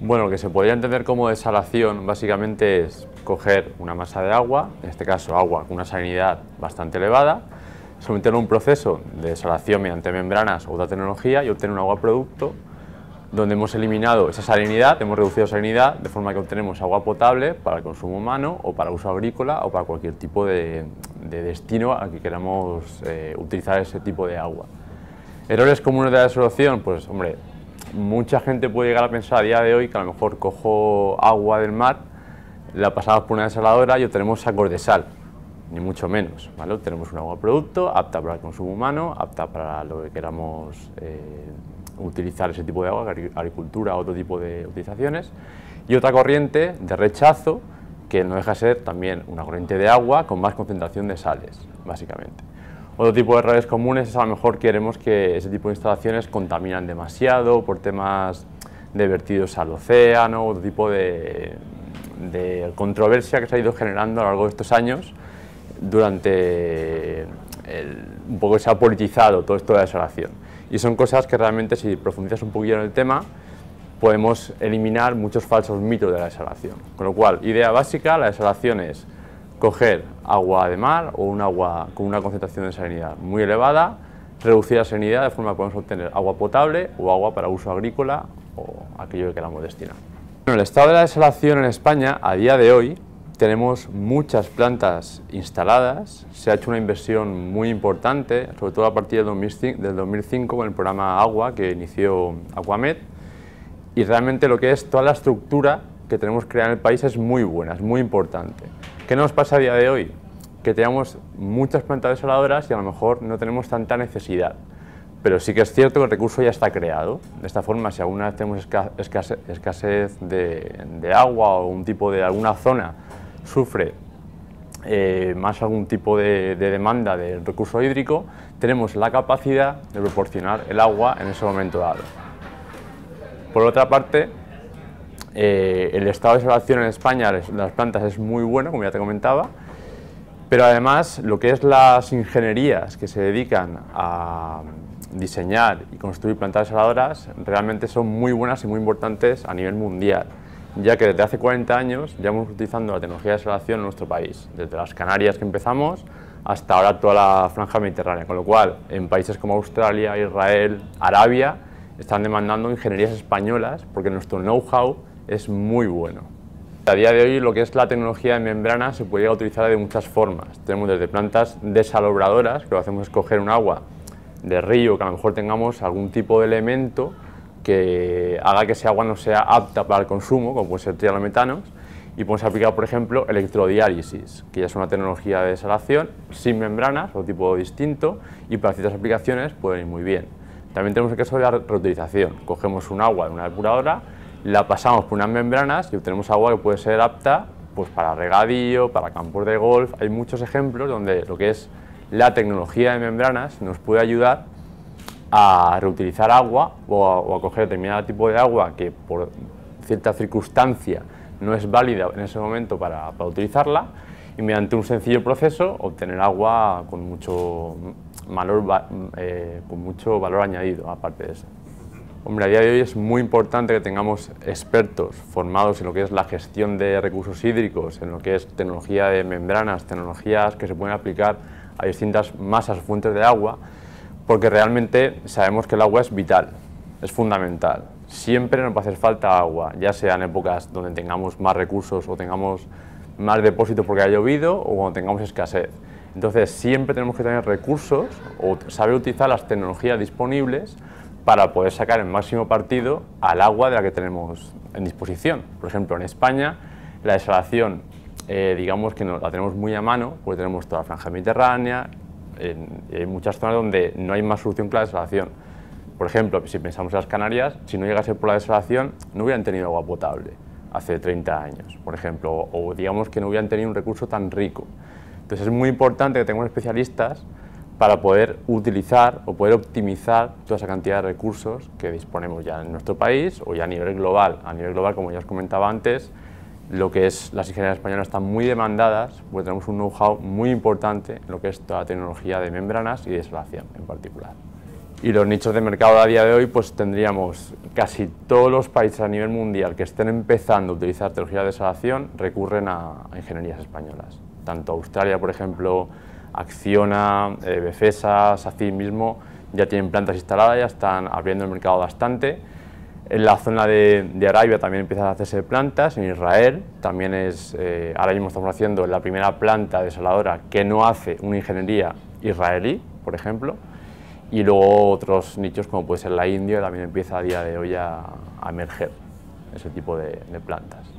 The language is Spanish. Bueno, lo que se podría entender como desalación básicamente es coger una masa de agua, en este caso agua con una salinidad bastante elevada, someterlo a un proceso de desalación mediante membranas o otra tecnología y obtener un agua producto donde hemos eliminado esa salinidad, hemos reducido salinidad de forma que obtenemos agua potable para el consumo humano o para uso agrícola o para cualquier tipo de destino al que queramos utilizar ese tipo de agua. Errores comunes de la desalación, pues hombre, mucha gente puede llegar a pensar a día de hoy que a lo mejor cojo agua del mar, la pasamos por una desaladora y obtenemos sacos de sal, ni mucho menos, ¿vale? Obtenemos un agua producto apta para el consumo humano, apta para lo que queramos utilizar ese tipo de agua, agricultura o otro tipo de utilizaciones, y otra corriente de rechazo que no deja de ser también una corriente de agua con más concentración de sales, básicamente. Otro tipo de errores comunes es a lo mejor queremos que ese tipo de instalaciones contaminan demasiado por temas de vertidos al océano, otro tipo de controversia que se ha ido generando a lo largo de estos años durante un poco se ha politizado todo esto de la desalación. Y son cosas que realmente si profundizas un poquillo en el tema podemos eliminar muchos falsos mitos de la desalación. Con lo cual, idea básica, la desalación es coger agua de mar o un agua con una concentración de salinidad muy elevada, reducir la salinidad de forma que podemos obtener agua potable o agua para uso agrícola o aquello que queramos destinar. Bueno, el estado de la desalación en España, a día de hoy, tenemos muchas plantas instaladas, se ha hecho una inversión muy importante, sobre todo a partir del 2005 con el programa Agua que inició Acuamed, y realmente lo que es toda la estructura que tenemos creada en el país es muy buena, es muy importante. ¿Qué nos pasa a día de hoy? Que tenemos muchas plantas desaladoras y a lo mejor no tenemos tanta necesidad, pero sí que es cierto que el recurso ya está creado. De esta forma, si alguna vez tenemos escasez de agua o un tipo de alguna zona sufre más algún tipo de demanda del recurso hídrico, tenemos la capacidad de proporcionar el agua en ese momento dado. Por otra parte, el estado de desalación en España de las plantas es muy bueno, como ya te comentaba, pero además lo que es las ingenierías que se dedican a diseñar y construir plantas desaladoras realmente son muy buenas y muy importantes a nivel mundial, ya que desde hace 40 años ya hemos utilizando la tecnología de desalación en nuestro país, desde las Canarias que empezamos hasta ahora toda la franja mediterránea, con lo cual en países como Australia, Israel, Arabia están demandando ingenierías españolas porque nuestro know-how es muy bueno. A día de hoy lo que es la tecnología de membrana se puede utilizar de muchas formas. Tenemos desde plantas desalobradoras, que lo que hacemos es coger un agua de río, que a lo mejor tengamos algún tipo de elemento que haga que ese agua no sea apta para el consumo, como puede ser trialometanos, y podemos aplicar, por ejemplo, electrodiálisis, que ya es una tecnología de desalación sin membranas, o tipo distinto, y para ciertas aplicaciones pueden ir muy bien. También tenemos el caso de la reutilización, cogemos un agua de una depuradora, la pasamos por unas membranas y obtenemos agua que puede ser apta pues, para regadío, para campos de golf. Hay muchos ejemplos donde lo que es la tecnología de membranas nos puede ayudar a reutilizar agua o a coger determinado tipo de agua que por cierta circunstancia no es válida en ese momento para utilizarla y mediante un sencillo proceso obtener agua con mucho valor añadido aparte de eso. Hombre, a día de hoy es muy importante que tengamos expertos formados en lo que es la gestión de recursos hídricos, en lo que es tecnología de membranas, tecnologías que se pueden aplicar a distintas masas o fuentes de agua, porque realmente sabemos que el agua es vital, es fundamental. Siempre nos va a hacer falta agua, ya sea en épocas donde tengamos más recursos o tengamos más depósitos porque ha llovido o cuando tengamos escasez. Entonces siempre tenemos que tener recursos o saber utilizar las tecnologías disponibles para poder sacar el máximo partido al agua de la que tenemos en disposición. Por ejemplo, en España la desalación, digamos que la tenemos muy a mano, porque tenemos toda la franja mediterránea, hay muchas zonas donde no hay más solución que la desalación. Por ejemplo, si pensamos en las Canarias, si no llegase por la desalación no hubieran tenido agua potable hace 30 años, por ejemplo, o digamos que no hubieran tenido un recurso tan rico. Entonces es muy importante que tengamos especialistas para poder utilizar o poder optimizar toda esa cantidad de recursos que disponemos ya en nuestro país o ya a nivel global. A nivel global, como ya os comentaba antes, lo que es las ingenierías españolas están muy demandadas porque tenemos un know-how muy importante en lo que es toda la tecnología de membranas y de desalación en particular. Y los nichos de mercado a día de hoy, pues tendríamos casi todos los países a nivel mundial que estén empezando a utilizar tecnología de desalación recurren a ingenierías españolas. Tanto Australia, por ejemplo, Acciona, Befesa, así mismo, ya tienen plantas instaladas, ya están abriendo el mercado bastante. En la zona de Arabia también empiezan a hacerse plantas, en Israel también es, ahora mismo estamos haciendo la primera planta desaladora que no hace una ingeniería israelí, por ejemplo, y luego otros nichos como puede ser la India también empieza a día de hoy a emerger ese tipo de plantas.